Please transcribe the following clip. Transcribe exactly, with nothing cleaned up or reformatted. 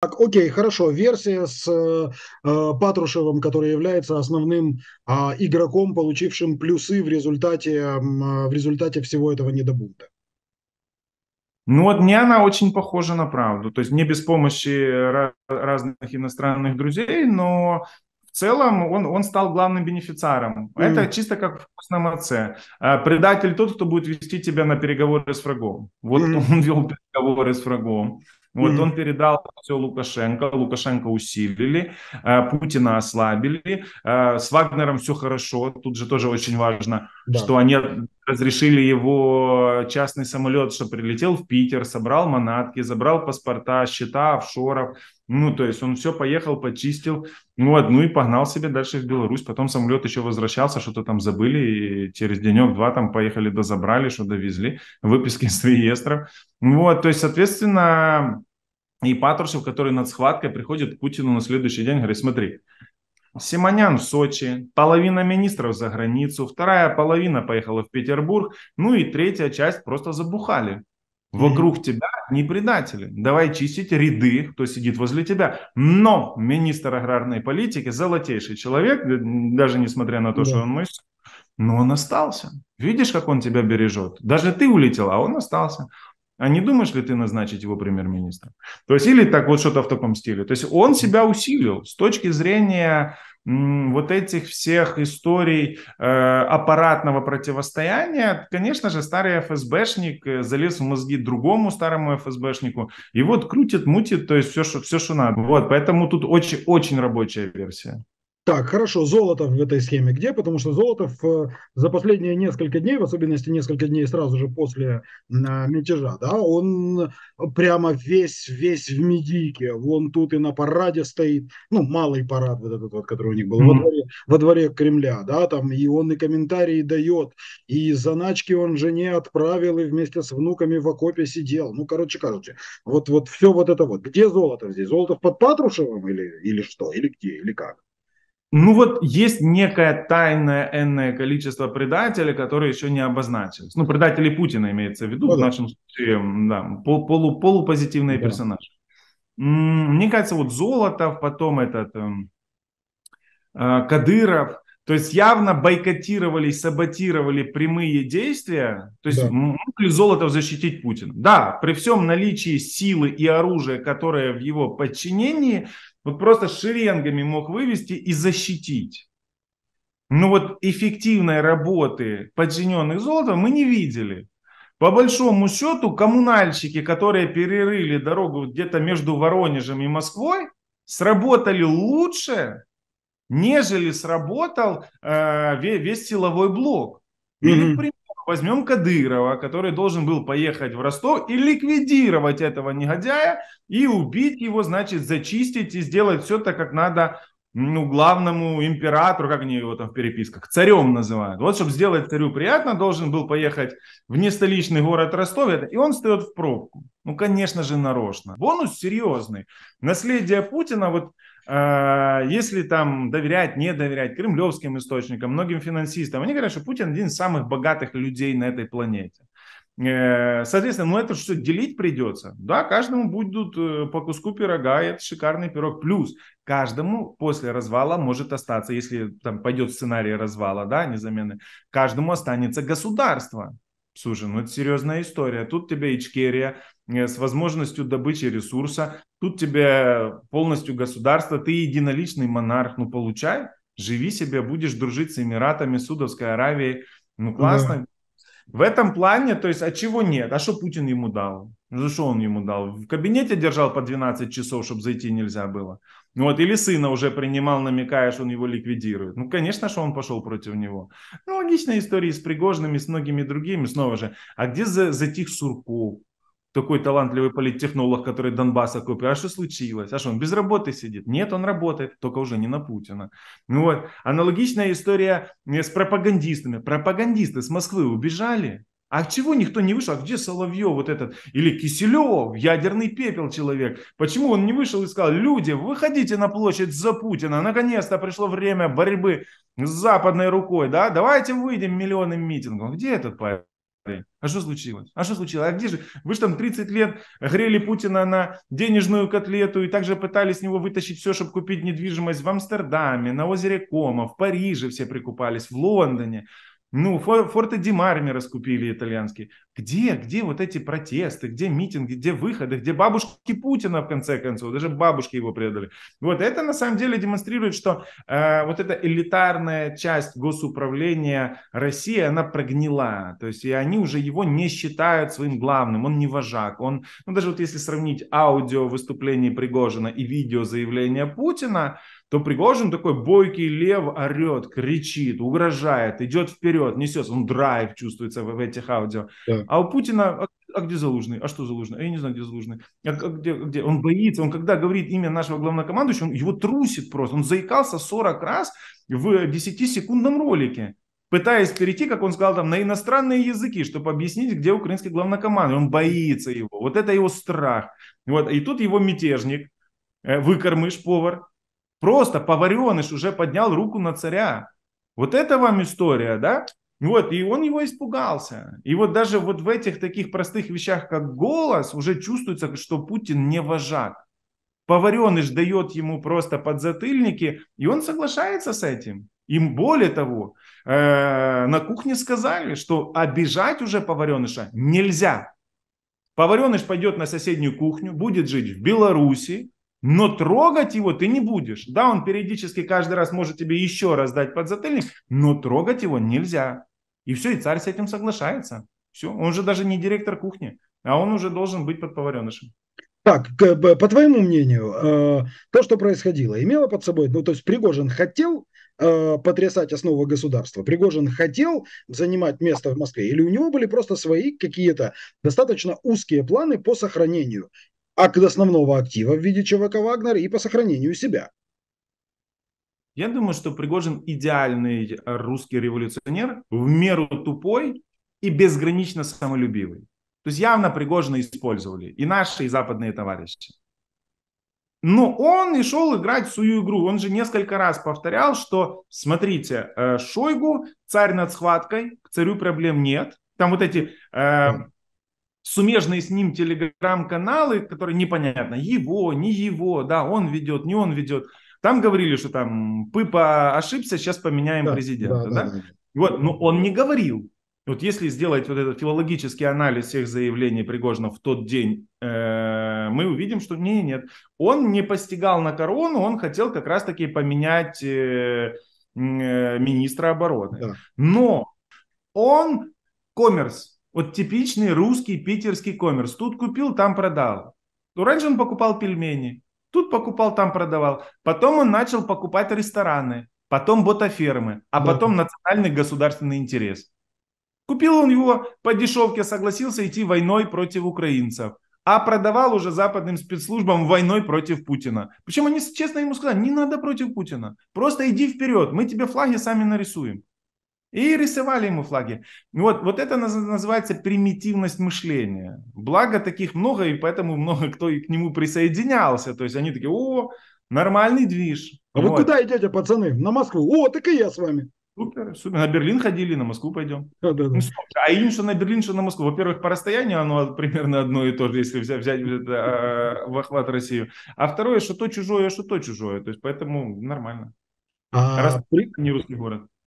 Так, окей, хорошо. Версия с э, Патрушевым, который является основным э, игроком, получившим плюсы в результате, э, в результате всего этого недобунта. Ну вот мне она очень похожа на правду. То есть не без помощи ra- разных иностранных друзей, но... В целом он, он стал главным бенефициаром. Mm. Это чисто как в «Вкусном отце». Предатель тот, кто будет вести тебя на переговоры с врагом. Вот mm. он вел переговоры с врагом. Вот mm. он передал все Лукашенко. Лукашенко усилили, Путина ослабили. С Вагнером все хорошо. Тут же тоже очень важно, да. что они разрешили его частный самолет, что прилетел в Питер, собрал манатки, забрал паспорта, счета, офшоров. Ну, то есть он все поехал, почистил, ну, одну и погнал себе дальше в Беларусь. Потом самолет еще возвращался, что-то там забыли, и через денек-два там поехали, дозабрали, что довезли, выписки из реестров. Вот, то есть, соответственно, и Патрушев, который над схваткой, приходит к Путину на следующий день, говорит, смотри, Симонян в Сочи, половина министров за границу, вторая половина поехала в Петербург, ну и третья часть просто забухали. Вокруг mm-hmm. тебя не предатели. Давай чистить ряды, кто сидит возле тебя. Но министр аграрной политики, золотейший человек, даже несмотря на то, yeah. что он мой сын, но он остался. Видишь, как он тебя бережет? Даже ты улетел, а он остался. А не думаешь ли ты назначить его премьер-министром? То есть, или так вот что-то в таком стиле. То есть, он себя усилил с точки зрения... вот этих всех историй э, аппаратного противостояния, конечно же, старый эф эс бэшник залез в мозги другому старому эф эс бэшнику и вот крутит, мутит, то есть все, что, все, что надо. Вот, поэтому тут очень, очень рабочая версия. Так, хорошо, Золотов в этой схеме где? Потому что Золотов за последние несколько дней, в особенности несколько дней сразу же после мятежа, да, он прямо весь, весь в медийке, он тут и на параде стоит, ну, малый парад вот этот вот, который у них был, mm-hmm. во дворе, во дворе Кремля, да, там, и он и комментарии дает, и заначки он жене отправил, и вместе с внуками в окопе сидел, ну, короче, короче, вот, вот все вот это вот. Где Золотов здесь? Золотов под Патрушевым или, или что, или где, или как? Ну вот есть некое тайное энное количество предателей, которые еще не обозначились. Ну, предатели Путина имеется в виду, ну, в да. нашем случае, да, полу, полупозитивные да. персонажи. Мне кажется, вот Золотов, потом этот э, Кадыров, то есть явно бойкотировали, саботировали прямые действия. То есть да. мог ли Золотов защитить Путина? Да, при всем наличии силы и оружия, которые в его подчинении, вот просто шеренгами мог вывести и защитить. Но вот эффективной работы подчиненных Золотова мы не видели. По большому счету коммунальщики, которые перерыли дорогу где-то между Воронежем и Москвой, сработали лучше, нежели сработал э, весь силовой блок. Или, к примеру, возьмем Кадырова, который должен был поехать в Ростов и ликвидировать этого негодяя, и убить его, значит, зачистить и сделать все так, как надо, ну, главному императору, как они его там в переписках, царем называют. Вот, чтобы сделать царю приятно, должен был поехать в нестоличный город Ростов, и он встает в пробку. Ну, конечно же, нарочно. Бонус серьезный. Наследие Путина, вот, если там доверять, не доверять кремлевским источникам, многим финансистам, они говорят, что Путин один из самых богатых людей на этой планете. Соответственно, ну это что, делить придется? Да, каждому будут по куску пирога, и это шикарный пирог. Плюс каждому после развала может остаться, если там пойдет сценарий развала, да, незамены, каждому останется государство. Слушай, ну это серьезная история. Тут тебе Ичкерия с возможностью добычи ресурса, тут тебе полностью государство, ты единоличный монарх, ну получай, живи себе, будешь дружить с Эмиратами, Судовской Аравией, ну классно. Да. В этом плане, то есть, а чего нет? А что Путин ему дал? За что он ему дал? В кабинете держал по двенадцать часов, чтобы зайти нельзя было. Вот, или сына уже принимал, намекая, что он его ликвидирует. Ну, конечно, что он пошел против него. Ну, логичная история с Пригожиным, с многими другими, снова же. А где за, за тех Сурков? Такой талантливый политтехнолог, который Донбасс окупил. А что случилось? А что, он без работы сидит? Нет, он работает, только уже не на Путина. Ну, вот. Аналогичная история с пропагандистами. Пропагандисты с Москвы убежали. А чего никто не вышел? А где Соловьев вот этот? Или Киселев, ядерный пепел человек? Почему он не вышел и сказал, люди, выходите на площадь за Путина. Наконец-то пришло время борьбы с западной рукой. Да? Давайте выйдем миллионным митингом. Где этот Павел? А что случилось? А что случилось? А где же? Вы же там тридцать лет грели Путина на денежную котлету и также пытались с него вытащить все, чтобы купить недвижимость в Амстердаме, на озере Кома, в Париже все прикупались, в Лондоне. Ну, форты Ди Марми раскупили итальянские. Где, где вот эти протесты, где митинги, где выходы, где бабушки Путина, в конце концов, даже бабушки его предали. Вот это на самом деле демонстрирует, что э, вот эта элитарная часть госуправления России, она прогнила. То есть и они уже его не считают своим главным, он не вожак. Он, ну, даже вот если сравнить аудио выступление Пригожина и видео заявления Путина, то Пригожин такой бойкий лев, орет, кричит, угрожает, идет вперед, несется, он драйв чувствуется в, в этих аудио. Да. А у Путина, а, а где Залужный? А что Залужный? А я не знаю, где Залужный. А, а где, где? Он боится, он когда говорит имя нашего главнокомандующего, он его трусит просто, он заикался сорок раз в десятисекундном ролике, пытаясь перейти, как он сказал, там, на иностранные языки, чтобы объяснить, где украинский главнокомандующий, он боится его, вот это его страх. Вот. И тут его мятежник, выкормыш, повар, просто повареныш уже поднял руку на царя. Вот это вам история, да? Вот, и он его испугался. И вот даже вот в этих таких простых вещах, как голос, уже чувствуется, что Путин не вожак. Повареныш дает ему просто подзатыльники, и он соглашается с этим. Им более того, э-э, на кухне сказали, что обижать уже повареныша нельзя. Повареныш пойдет на соседнюю кухню, будет жить в Беларуси, но трогать его ты не будешь. Да, он периодически каждый раз может тебе еще раз дать подзатыльник, но трогать его нельзя. И все, и царь с этим соглашается. Все, он же даже не директор кухни, а он уже должен быть под поваренышем. Так, по твоему мнению, то, что происходило, имело под собой... Ну, то есть Пригожин хотел потрясать основы государства? Пригожин хотел занимать место в Москве? Или у него были просто свои какие-то достаточно узкие планы по сохранению а к основного актива в виде ЧВК «Вагнер» и по сохранению себя? Я думаю, что Пригожин идеальный русский революционер, в меру тупой и безгранично самолюбивый. То есть явно Пригожина использовали и наши, и западные товарищи. Но он и шел играть в свою игру. Он же несколько раз повторял, что, смотрите, Шойгу, царь над схваткой, к царю проблем нет. Там вот эти... Э, сумежные с ним телеграм-каналы, которые непонятно, его, не его, да, он ведет, не он ведет. Там говорили, что там Пыпа ошибся, сейчас поменяем да, президента. Да, да? Да, да. Вот, но он не говорил. Вот если сделать вот этот филологический анализ всех заявлений Пригожина в тот день, э, мы увидим, что не, нет. Он не постигал на корону, он хотел как раз-таки поменять э, э, министра обороны. Да. Но он коммерс. Вот типичный русский питерский коммерс. Тут купил, там продал. Ну, раньше он покупал пельмени. Тут покупал, там продавал. Потом он начал покупать рестораны. Потом ботафермы. А потом национальный государственный интерес. Купил он его по дешевке, согласился идти войной против украинцев. А продавал уже западным спецслужбам войной против Путина. Причем они честно ему сказали, не надо против Путина. Просто иди вперед, мы тебе флаги сами нарисуем. И рисовали ему флаги. Вот, вот это называется примитивность мышления. Благо таких много, и поэтому много кто и к нему присоединялся. То есть они такие, о, нормальный движ. А вот. Вы куда идете, пацаны? На Москву? О, так и я с вами. Супер, супер. На Берлин ходили, на Москву пойдем. А, да, да. Ну, а им что на Берлин, что на Москву? Во-первых, по расстоянию оно примерно одно и то же, если взять, взять это, в охват Россию. А второе, что то чужое, что то чужое. То есть поэтому нормально. А... Раз не русский город.